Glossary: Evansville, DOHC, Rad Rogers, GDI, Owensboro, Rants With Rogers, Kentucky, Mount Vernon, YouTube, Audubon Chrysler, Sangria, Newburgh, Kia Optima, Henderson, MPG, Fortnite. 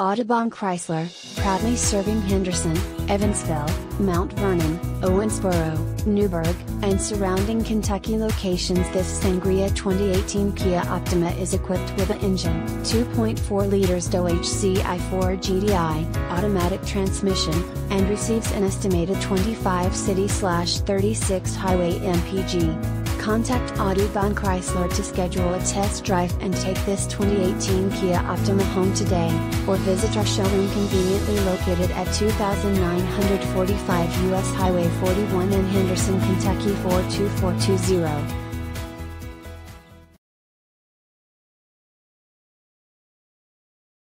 Audubon Chrysler, proudly serving Henderson, Evansville, Mount Vernon, Owensboro, Newburgh, and surrounding Kentucky locations. This Sangria 2018 Kia Optima is equipped with an engine, 2.4 liters DOHC i4 GDI, automatic transmission, and receives an estimated 25 city/36 highway MPG. Contact Audubon Chrysler to schedule a test drive and take this 2018 Kia Optima home today, or visit our showroom conveniently located at 2945 US Highway 41 in Henderson, Kentucky 42420.